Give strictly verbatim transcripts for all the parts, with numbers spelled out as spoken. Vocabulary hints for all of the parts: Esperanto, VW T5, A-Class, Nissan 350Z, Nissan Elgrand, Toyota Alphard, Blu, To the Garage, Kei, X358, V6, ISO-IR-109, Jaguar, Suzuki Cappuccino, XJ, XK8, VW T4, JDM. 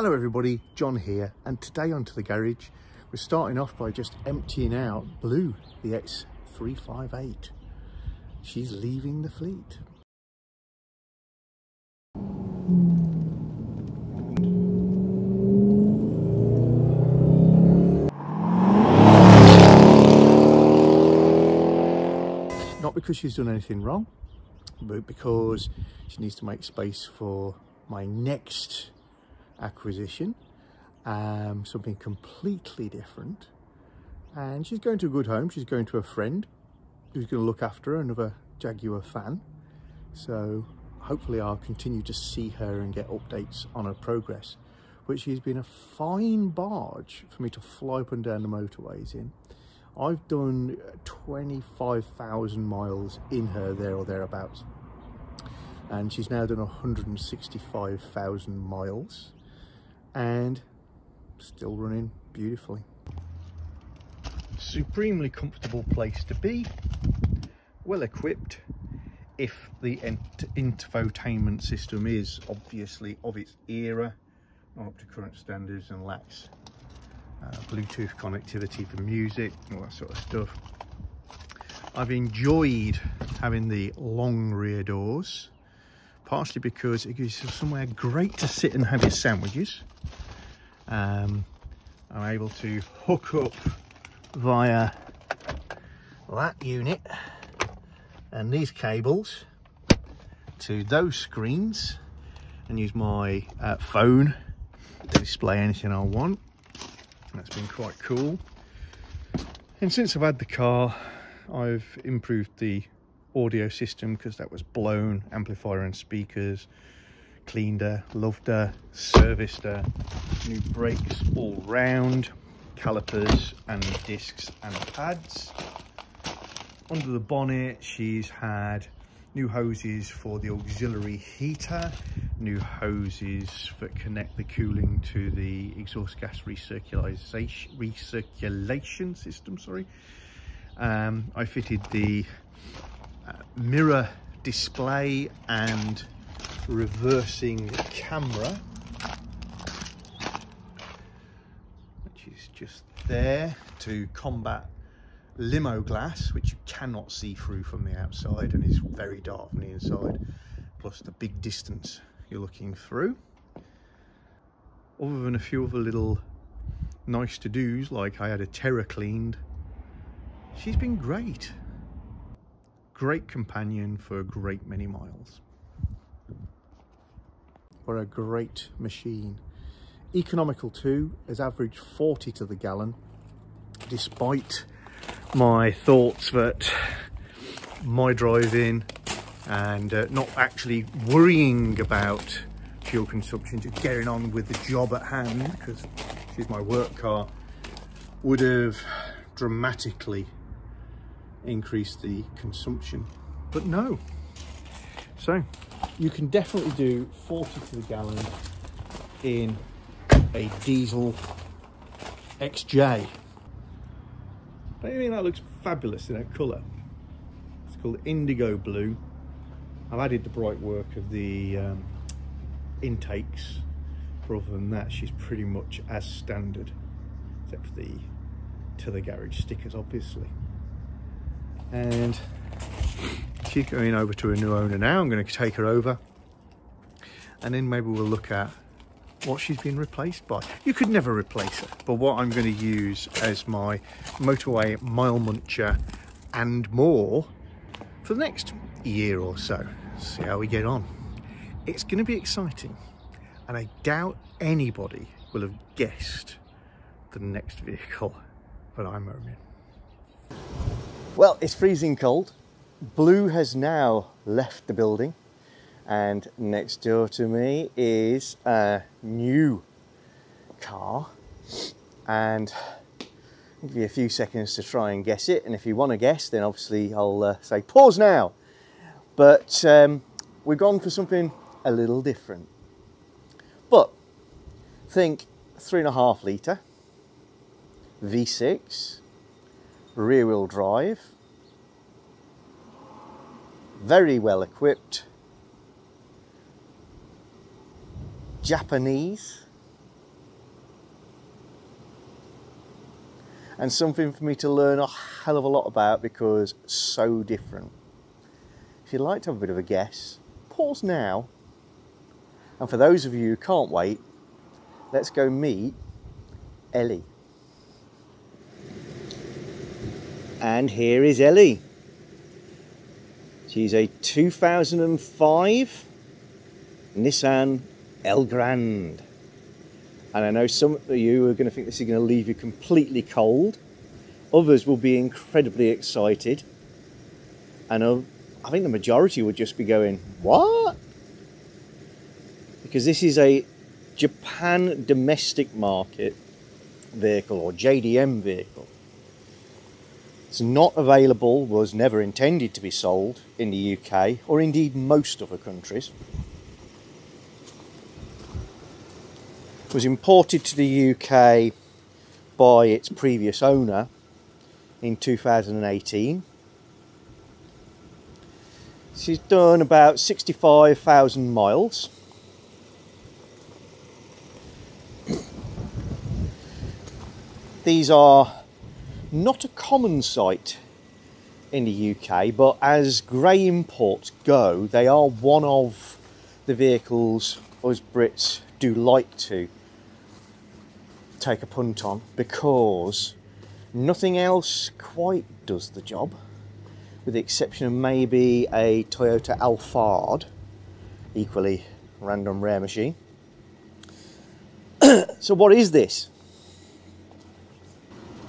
Hello everybody, John here, and today onto the garage we're starting off by just emptying out Blue, the X three fifty-eight. She's leaving the fleet. Not because she's done anything wrong, but because she needs to make space for my next acquisition, um, something completely different. And she's going to a good home. She's going to a friend who's going to look after her, another Jaguar fan. So hopefully I'll continue to see her and get updates on her progress. But she's been a fine barge for me to fly up and down the motorways in. I've done twenty-five thousand miles in her, there or thereabouts. And she's now done one hundred sixty-five thousand miles and still running beautifully. Supremely comfortable place to be, well equipped, if the infotainment system is obviously of its era, not up to current standards, and lacks uh, Bluetooth connectivity for music, all that sort of stuff. I've enjoyed having the long rear doors, partially because it gives you somewhere great to sit and have your sandwiches. Um, I'm able to hook up via that unit and these cables to those screens and use my uh, phone to display anything I want. That's been quite cool. And since I've had the car, I've improved the audio system because that was blown, amplifier and speakers, cleaned her, loved her, serviced her, new brakes all round, calipers and discs and pads. Under the bonnet she's had new hoses for the auxiliary heater, new hoses that connect the cooling to the exhaust gas recirculation recirculation system, sorry. Um, I fitted the uh, mirror display and reversing camera, which is just there to combat limo glass, which you cannot see through from the outside and is very dark from the inside, plus the big distance you're looking through. Other than a few other little nice to-dos, like I had a terra cleaned, she's been great. Great companion for a great many miles. What a great machine. Economical too, has averaged forty to the gallon, despite my thoughts that my driving and uh, not actually worrying about fuel consumption, just getting on with the job at hand, because she's my work car, would have dramatically increase the consumption. But no, so you can definitely do forty to the gallon in a diesel X J. Don't you think that looks fabulous in that colour? It's called indigo blue. I've added the bright work of the um, intakes, but other than that she's pretty much as standard, except for the to the garage stickers obviously. And she's going over to a new owner now. I'm going to take her over and then maybe we'll look at what she's been replaced by. You could never replace her, but what I'm going to use as my motorway mile muncher and more for the next year or so. See how we get on. It's going to be exciting, and I doubt anybody will have guessed the next vehicle that I'm owning. Well, it's freezing cold. Blue has now left the building, and next door to me is a new car, and I'll give you a few seconds to try and guess it, and if you want to guess then obviously I'll uh, say pause now. But um, we've gone for something a little different. But think three and a half litre, V six, rear wheel drive, very well equipped, Japanese, and something for me to learn a hell of a lot about because so different. If you'd like to have a bit of a guess, pause now. And for those of you who can't wait, let's go meet Ellie. And here is Ellie. She's a two thousand five Nissan Elgrand. And I know some of you are going to think this is going to leave you completely cold. Others will be incredibly excited. And I think the majority would just be going, what? Because this is a Japan domestic market vehicle, or J D M vehicle. It's not available, was never intended to be sold in the U K, or indeed most other countries. It was imported to the U K by its previous owner in two thousand eighteen. She's done about sixty-five thousand miles. These are not a common sight in the U K, but as grey imports go, they are one of the vehicles us Brits do like to take a punt on, because nothing else quite does the job, with the exception of maybe a Toyota Alphard, equally random rare machine. So what is this?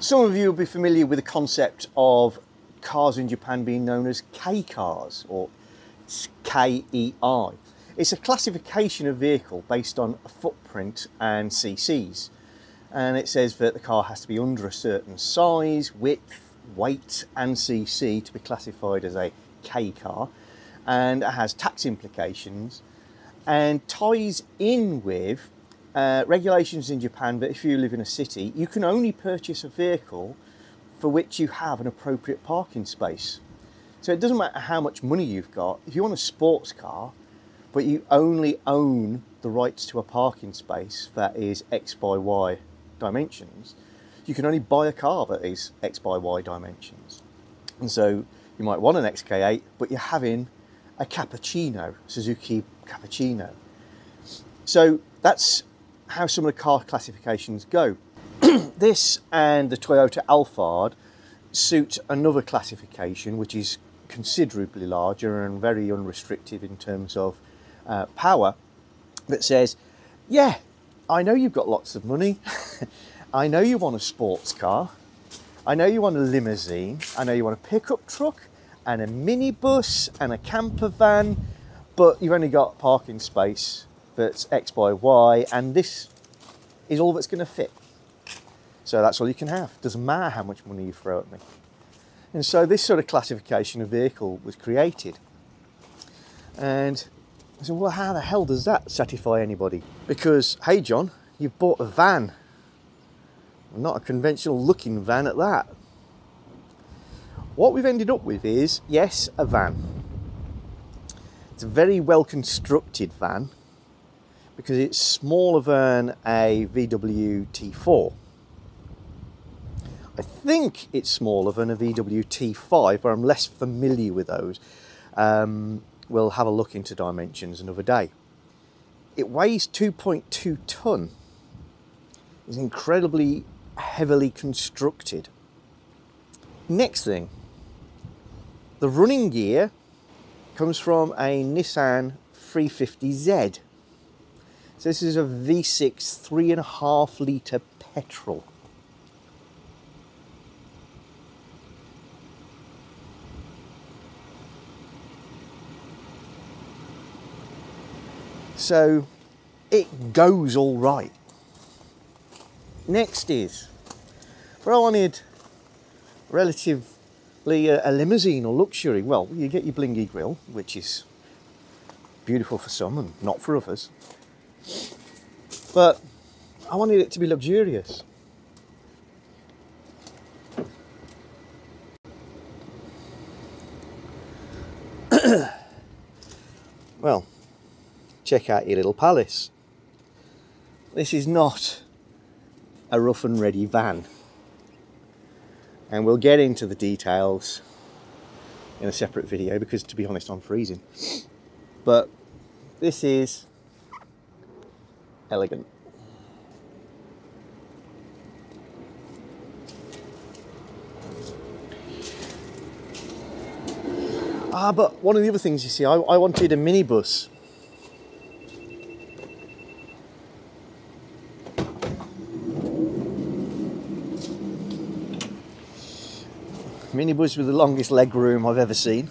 Some of you will be familiar with the concept of cars in Japan being known as Kei cars, or K E I. It's a classification of vehicle based on a footprint and C Cs. And it says that the car has to be under a certain size, width, weight and C C to be classified as a Kei car. And it has tax implications and ties in with Uh, regulations in Japan that if you live in a city, you can only purchase a vehicle for which you have an appropriate parking space. So it doesn't matter how much money you've got. If you want a sports car, but you only own the rights to a parking space that is X by Y dimensions, you can only buy a car that is X by Y dimensions. And so you might want an X K eight, but you're having a Cappuccino, Suzuki Cappuccino. So that's how some of the car classifications go. This and the Toyota Alphard suit another classification which is considerably larger and very unrestricted in terms of uh, power, that says, yeah, I know you've got lots of money, I know you want a sports car, I know you want a limousine, I know you want a pickup truck and a minibus and a camper van, but you've only got parking space that's X by Y, and this is all that's going to fit. So that's all you can have. Doesn't matter how much money you throw at me. And so this sort of classification of vehicle was created. And I said, well, how the hell does that satisfy anybody? Because, hey, John, you've bought a van. Not a conventional looking van at that. What we've ended up with is, yes, a van. It's a very well constructed van, because it's smaller than a V W T four. I think it's smaller than a V W T five, but I'm less familiar with those. Um, we'll have a look into dimensions another day. It weighs two point two tonne. It's incredibly heavily constructed. Next thing, the running gear comes from a Nissan three fifty Z. So this is a V six three and a half litre petrol. So it goes all right. Next is, well, I wanted relatively a, a limousine or luxury. Well, you get your blingy grille, which is beautiful for some and not for others. But I wanted it to be luxurious. Well, check out your little palace. This is not a rough and ready van. and we'll get into the details in a separate video because, to be honest, I'm freezing. But this is elegant. Ah, but one of the other things, you see, I, I wanted a minibus. Minibus with the longest leg room I've ever seen.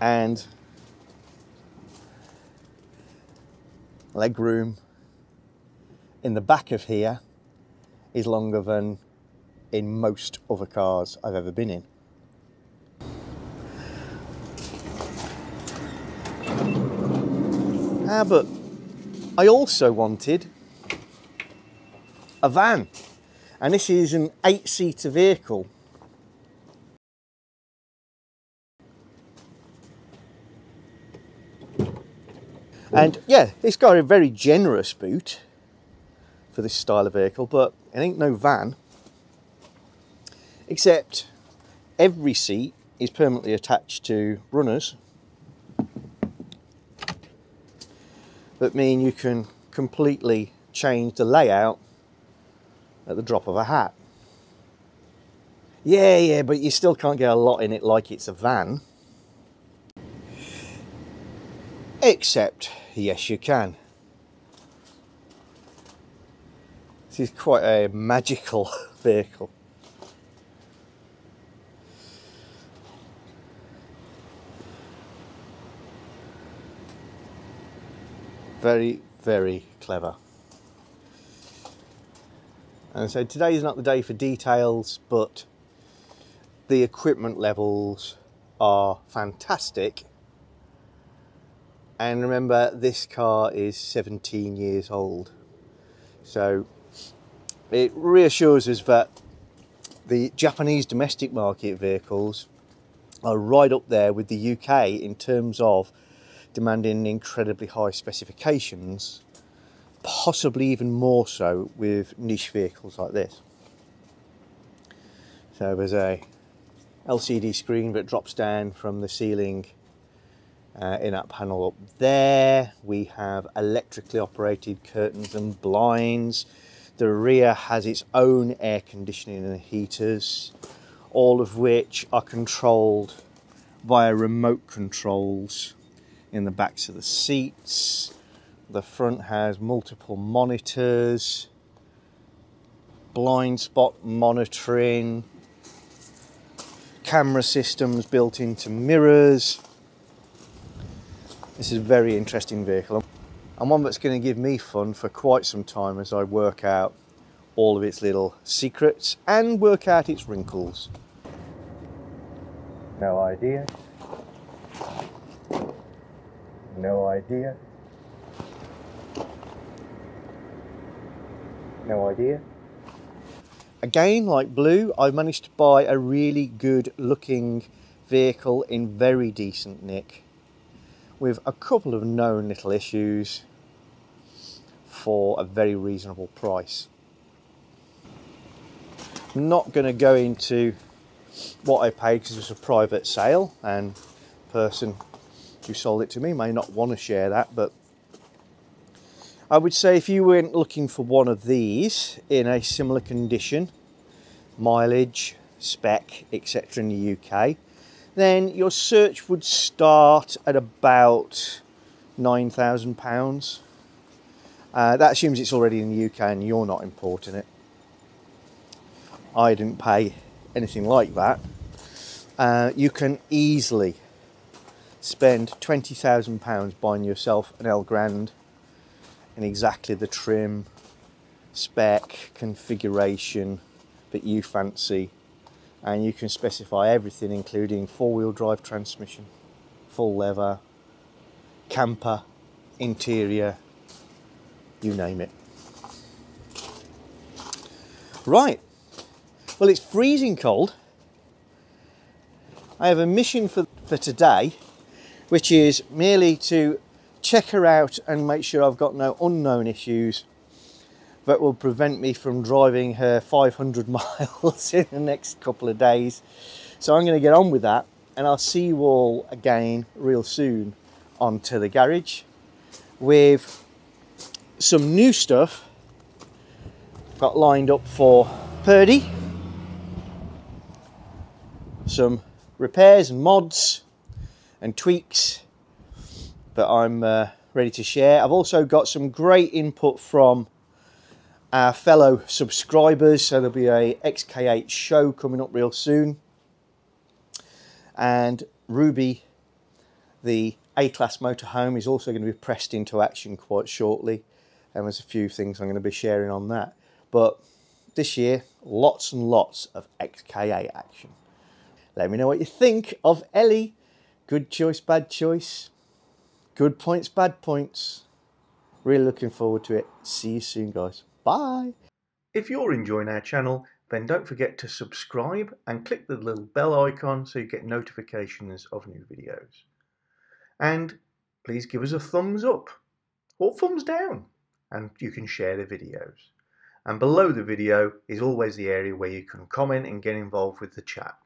And leg room in the back of here is longer than in most other cars I've ever been in. Ah, but I also wanted a van. And this is an eight-seater vehicle. And yeah, it's got a very generous boot for this style of vehicle, but it ain't no van. Except every seat is permanently attached to runners. That mean you can completely change the layout at the drop of a hat. Yeah, yeah, but you still can't get a lot in it like it's a van. Except, yes, you can. This is quite a magical vehicle. Very, very clever. And so today is not the day for details, but the equipment levels are fantastic. And remember, this car is seventeen years old. So it reassures us that the Japanese domestic market vehicles are right up there with the U K in terms of demanding incredibly high specifications, possibly even more so with niche vehicles like this. So there's a L C D screen that drops down from the ceiling uh, in that panel up there. We have electrically operated curtains and blinds. The rear has its own air conditioning and heaters, all of which are controlled via remote controls in the backs of the seats. The front has multiple monitors, blind spot monitoring, camera systems built into mirrors. This is a very interesting vehicle, and one that's going to give me fun for quite some time as I work out all of its little secrets and work out its wrinkles. No idea. No idea. No idea. Again, like Blue, I've managed to buy a really good looking vehicle in very decent nick with a couple of known little issues for a very reasonable price. I'm not going to go into what I paid because it was a private sale and the person who sold it to me may not want to share that, but I would say if you went looking for one of these in a similar condition, mileage, spec, et cetera in the U K, then your search would start at about nine thousand pounds. Uh, that assumes it's already in the U K and you're not importing it. I didn't pay anything like that. Uh, you can easily spend twenty thousand pounds buying yourself an Elgrand in exactly the trim, spec, configuration that you fancy, and you can specify everything including four-wheel drive transmission, full leather, camper, interior, you name it. Right, well, it's freezing cold. I have a mission for, for today, which is merely to check her out and make sure I've got no unknown issues but will prevent me from driving her five hundred miles in the next couple of days. So I'm going to get on with that, and I'll see you all again real soon onto the garage with some new stuff got lined up for Purdy, some repairs and mods and tweaks that I'm uh, ready to share. I've also got some great input from our fellow subscribers, so there'll be a X K eight show coming up real soon, and Ruby, the A-Class motorhome, is also going to be pressed into action quite shortly, and there's a few things I'm going to be sharing on that. But this year, lots and lots of X K eight action. Let me know what you think of Ellie. Good choice, bad choice. Good points, bad points. Really looking forward to it. See you soon, guys. Bye. If you're enjoying our channel, then don't forget to subscribe and click the little bell icon so you get notifications of new videos. And please give us a thumbs up or thumbs down, and you can share the videos. And below the video is always the area where you can comment and get involved with the chat.